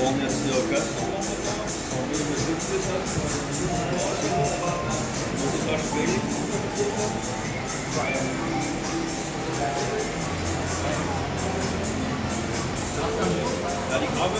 Morgen ist hier Gast. Ja, die Kabel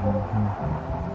Bravo.